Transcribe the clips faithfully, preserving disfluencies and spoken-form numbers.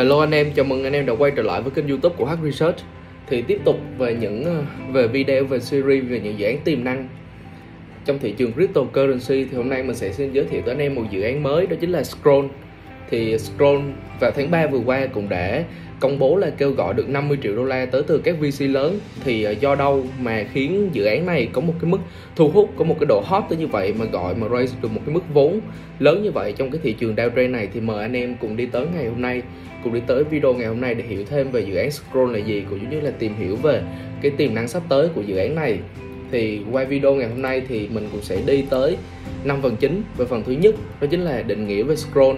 Hello anh em, chào mừng anh em đã quay trở lại với kênh YouTube của Hak Research. Thì tiếp tục về những về video về series về những dự án tiềm năng trong thị trường cryptocurrency, thì hôm nay mình sẽ xin giới thiệu tới anh em một dự án mới, đó chính là Scroll. Thì Scroll vào tháng ba vừa qua cũng đã công bố là kêu gọi được năm mươi triệu đô la tới từ các vê xê lớn. Thì do đâu mà khiến dự án này có một cái mức thu hút, có một cái độ hot tới như vậy mà gọi mà raise được một cái mức vốn lớn như vậy trong cái thị trường downtrend này, thì mời anh em cùng đi tới ngày hôm nay, cùng đi tới video ngày hôm nay để hiểu thêm về dự án Scroll là gì, cũng như là tìm hiểu về cái tiềm năng sắp tới của dự án này. Thì qua video ngày hôm nay thì mình cũng sẽ đi tới năm phần chính. Và phần thứ nhất đó chính là định nghĩa về Scroll,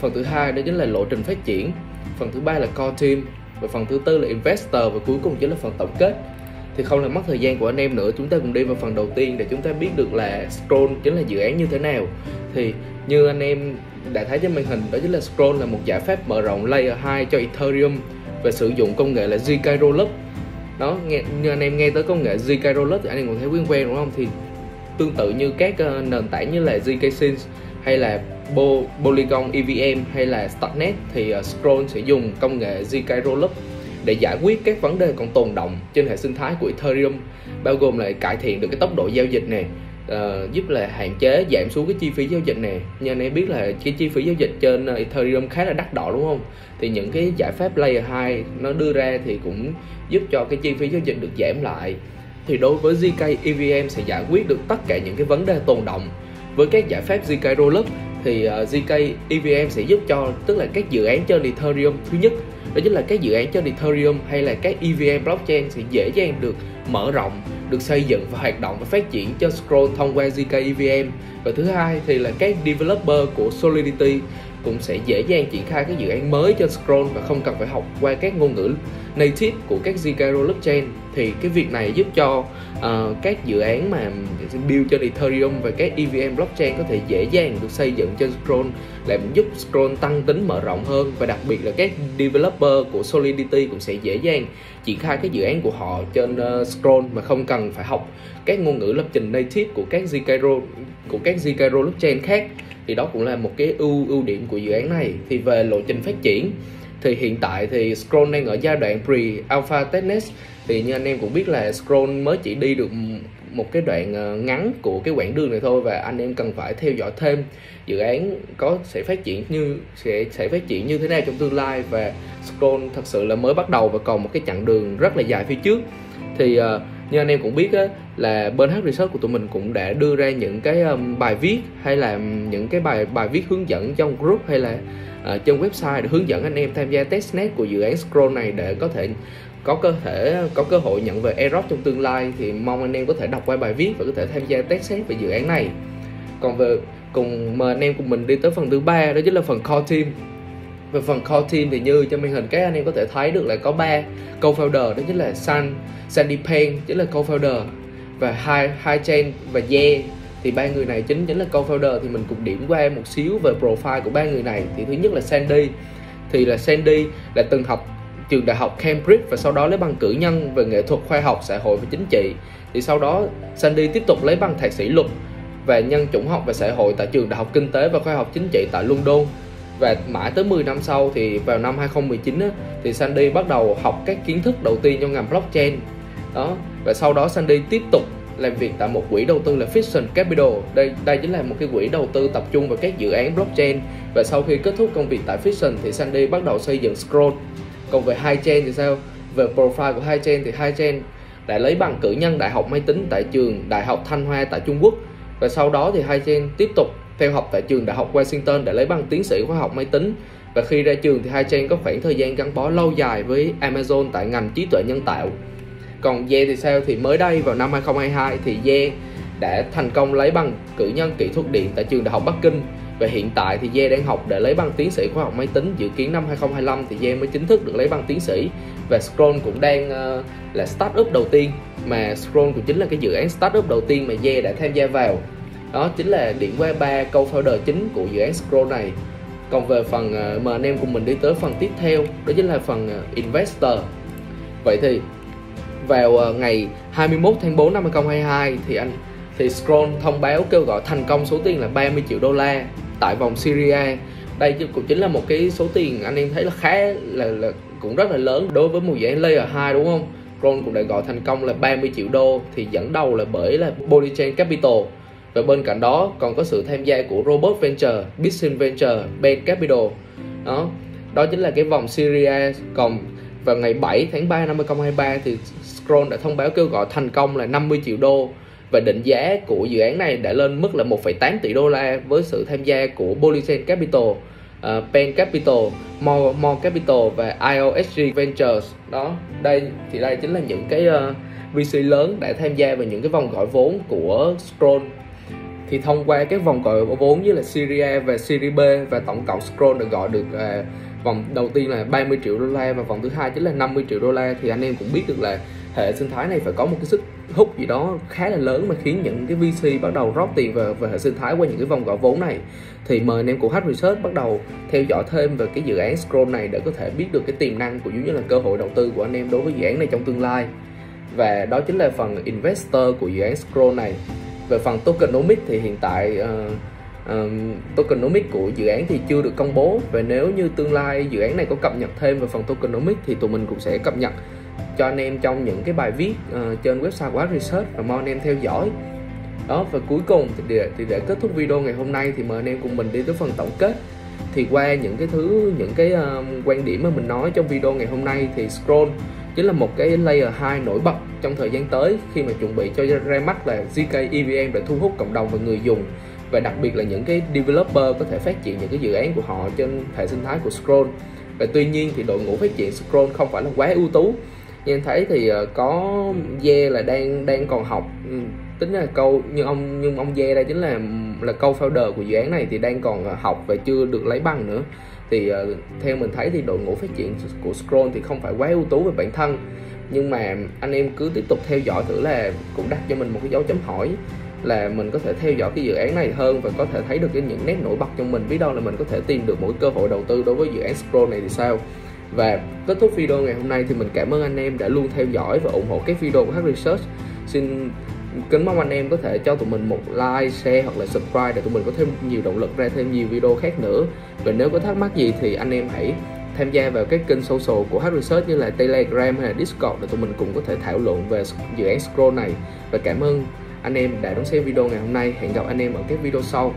phần thứ hai đó chính là lộ trình phát triển, phần thứ ba là core team, và phần thứ tư là investor, và cuối cùng chính là phần tổng kết. Thì không làm mất thời gian của anh em nữa, chúng ta cùng đi vào phần đầu tiên để chúng ta biết được là Scroll chính là dự án như thế nào. Thì như anh em đã thấy trên màn hình, đó chính là Scroll là một giải pháp mở rộng layer hai cho Ethereum và sử dụng công nghệ là zkRollup. Đó, nghe, như anh em nghe tới công nghệ zkRollup thì anh em cũng thấy quen quen đúng không? Thì tương tự như các uh, nền tảng như là zkSync hay là Polygon e vê em hay là Starknet, thì uh, Scroll sẽ dùng công nghệ zkRollup để giải quyết các vấn đề còn tồn động trên hệ sinh thái của Ethereum, bao gồm là cải thiện được cái tốc độ giao dịch này, uh, giúp là hạn chế giảm xuống cái chi phí giao dịch này. Như anh em biết là cái chi phí giao dịch trên Ethereum khá là đắt đỏ đúng không? Thì những cái giải pháp layer hai nó đưa ra thì cũng giúp cho cái chi phí giao dịch được giảm lại. Thì đối với zê ca e vê em sẽ giải quyết được tất cả những cái vấn đề tồn động với các giải pháp zkRollup. Thì uh, zê ca e vê em sẽ giúp cho, tức là các dự án trên Ethereum, thứ nhất đó chính là các dự án trên Ethereum hay là các e vê em blockchain sẽ dễ dàng được mở rộng, được xây dựng và hoạt động và phát triển cho Scroll thông qua zê ca e vê em. Và thứ hai thì là các developer của Solidity cũng sẽ dễ dàng triển khai các dự án mới cho Scroll và không cần phải học qua các ngôn ngữ native của các zkRollup chain. Thì cái việc này giúp cho uh, các dự án mà build trên Ethereum và các e vê em blockchain có thể dễ dàng được xây dựng trên Scroll, lại giúp Scroll tăng tính mở rộng hơn. Và đặc biệt là các developer của Solidity cũng sẽ dễ dàng triển khai các dự án của họ trên uh, Scroll mà không cần phải học các ngôn ngữ lập trình native của các zkRollup của các zkRollup chain khác. Thì đó cũng là một cái ưu ưu điểm của dự án này. Thì về lộ trình phát triển thì hiện tại thì Scroll đang ở giai đoạn pre-alpha testnet. Thì như anh em cũng biết là Scroll mới chỉ đi được một cái đoạn ngắn của cái quãng đường này thôi, và anh em cần phải theo dõi thêm dự án có sẽ phát triển như sẽ sẽ phát triển như thế nào trong tương lai. Và Scroll thật sự là mới bắt đầu và còn một cái chặng đường rất là dài phía trước. Thì uh, như anh em cũng biết á, là bên Hak Research của tụi mình cũng đã đưa ra những cái um, bài viết hay là những cái bài bài viết hướng dẫn trong group hay là uh, trên website để hướng dẫn anh em tham gia testnet của dự án Scroll này để có thể có cơ thể có cơ hội nhận về airdrop trong tương lai. Thì mong anh em có thể đọc qua bài viết và có thể tham gia testnet về dự án này. Còn về cùng mời anh em cùng mình đi tới phần thứ ba, đó chính là phần core team. Về phần core team thì như trên màn hình các anh em có thể thấy được là có ba co-founder, đó chính là San, Sandy Pen chính là co-founder, và Hai, Hai Chain và Ye. Thì ba người này chính chính là co-founder. Thì mình cùng điểm qua một xíu về profile của ba người này. Thì thứ nhất là Sandy, thì là Sandy là từng học trường đại học Cambridge và sau đó lấy bằng cử nhân về nghệ thuật, khoa học, xã hội và chính trị. Thì sau đó Sandy tiếp tục lấy bằng thạc sĩ luật về nhân chủng học và xã hội tại trường đại học kinh tế và khoa học chính trị tại London. Và mãi tới mười năm sau thì vào năm hai không một chín á, thì Sandy bắt đầu học các kiến thức đầu tiên trong ngành blockchain. Đó, và sau đó Sandy tiếp tục làm việc tại một quỹ đầu tư là Fusion Capital. Đây đây chính là một cái quỹ đầu tư tập trung vào các dự án blockchain. Và sau khi kết thúc công việc tại Fusion thì Sandy bắt đầu xây dựng Scroll. Còn về Hai Chain thì sao? Về profile của Hai Chain thì Hai Chain đã lấy bằng cử nhân đại học máy tính tại trường Đại học Thanh Hoa tại Trung Quốc. Và sau đó thì Hai Chain tiếp tục theo học tại trường Đại học Washington để lấy bằng tiến sĩ khoa học máy tính. Và khi ra trường thì Hai Chain có khoảng thời gian gắn bó lâu dài với Amazon tại ngành trí tuệ nhân tạo. Còn Ye thì sao? Thì mới đây vào năm hai không hai hai thì Ye đã thành công lấy bằng cử nhân kỹ thuật điện tại trường Đại học Bắc Kinh. Và hiện tại thì Ye đang học để lấy bằng tiến sĩ khoa học máy tính. Dự kiến năm hai không hai lăm thì Ye mới chính thức được lấy bằng tiến sĩ. Và Scroll cũng đang uh, là startup đầu tiên, mà Scroll cũng chính là cái dự án startup đầu tiên mà Ye đã tham gia vào. Đó chính là điểm qua ba co-founder chính của dự án Scroll này. Còn về phần mà anh em cùng mình đi tới phần tiếp theo, đó chính là phần investor. Vậy thì vào ngày hai mươi mốt tháng tư năm hai không hai hai thì anh thì Scroll thông báo kêu gọi thành công số tiền là ba mươi triệu đô la tại vòng Series A đây cũng chính là một cái số tiền anh em thấy là khá là, là cũng rất là lớn đối với một dự án layer hai, đúng không? Scroll cũng đã gọi thành công là ba mươi triệu đô, thì dẫn đầu là bởi là Polychain Capital. Và bên cạnh đó còn có sự tham gia của Robert Venture, BitSense Venture, Bain Capital. Đó, đó chính là cái vòng Syria. Còn vào ngày bảy tháng ba năm hai nghìn không trăm hai mươi ba thì Scroll đã thông báo kêu gọi thành công là năm mươi triệu đô, và định giá của dự án này đã lên mức là một phẩy tám tỷ đô la với sự tham gia của Polychain Capital, uh, Pen Capital, Mon, Mon Capital và i o ét giê Ventures. Đó, đây thì đây chính là những cái uh, vê xê lớn đã tham gia vào những cái vòng gọi vốn của Scroll. Thì thông qua các vòng gọi vốn như là Series A và Series B, và tổng cộng Scroll đã gọi được uh, vòng đầu tiên là ba mươi triệu đô la và vòng thứ hai chính là năm mươi triệu đô la, thì anh em cũng biết được là hệ sinh thái này phải có một cái sức hút gì đó khá là lớn mà khiến những cái vê xê bắt đầu rót tiền vào, vào hệ sinh thái qua những cái vòng gọi vốn này. Thì mời anh em của Hak Research bắt đầu theo dõi thêm về cái dự án Scroll này để có thể biết được cái tiềm năng cũng như là cơ hội đầu tư của anh em đối với dự án này trong tương lai. Và đó chính là phần investor của dự án Scroll này. Về phần tokenomics thì hiện tại uh, Um, tokenomics của dự án thì chưa được công bố, và nếu như tương lai dự án này có cập nhật thêm về phần tokenomics thì tụi mình cũng sẽ cập nhật cho anh em trong những cái bài viết uh, trên website của Hak Research, và mong anh em theo dõi. Đó, và cuối cùng thì để, thì để kết thúc video ngày hôm nay thì mời anh em cùng mình đi tới phần tổng kết. Thì qua những cái thứ những cái uh, quan điểm mà mình nói trong video ngày hôm nay thì Scroll chính là một cái layer hai nổi bật trong thời gian tới, khi mà chuẩn bị cho ra mắt là zk E V M để thu hút cộng đồng và người dùng, và đặc biệt là những cái developer có thể phát triển những cái dự án của họ trên hệ sinh thái của Scroll. Và tuy nhiên thì đội ngũ phát triển Scroll không phải là quá ưu tú. Như anh thấy thì có Ye là đang đang còn học, tính là câu như ông nhưng ông Ye đây chính là là co-founder của dự án này thì đang còn học và chưa được lấy bằng nữa. Thì theo mình thấy thì đội ngũ phát triển của Scroll thì không phải quá ưu tú về bản thân, nhưng mà anh em cứ tiếp tục theo dõi thử, là cũng đặt cho mình một cái dấu chấm hỏi là mình có thể theo dõi cái dự án này hơn và có thể thấy được cái những nét nổi bật trong mình, biết đâu là mình có thể tìm được một cơ hội đầu tư đối với dự án Scroll này thì sao. Và kết thúc video ngày hôm nay thì mình cảm ơn anh em đã luôn theo dõi và ủng hộ các video của Hak Research. Xin kính mong anh em có thể cho tụi mình một like, share hoặc là subscribe để tụi mình có thêm nhiều động lực ra thêm nhiều video khác nữa. Và nếu có thắc mắc gì thì anh em hãy tham gia vào các kênh social của Hak Research như là Telegram hay là Discord để tụi mình cũng có thể thảo luận về dự án Scroll này. Và cảm ơn anh em đã đón xem video ngày hôm nay. Hẹn gặp anh em ở các video sau.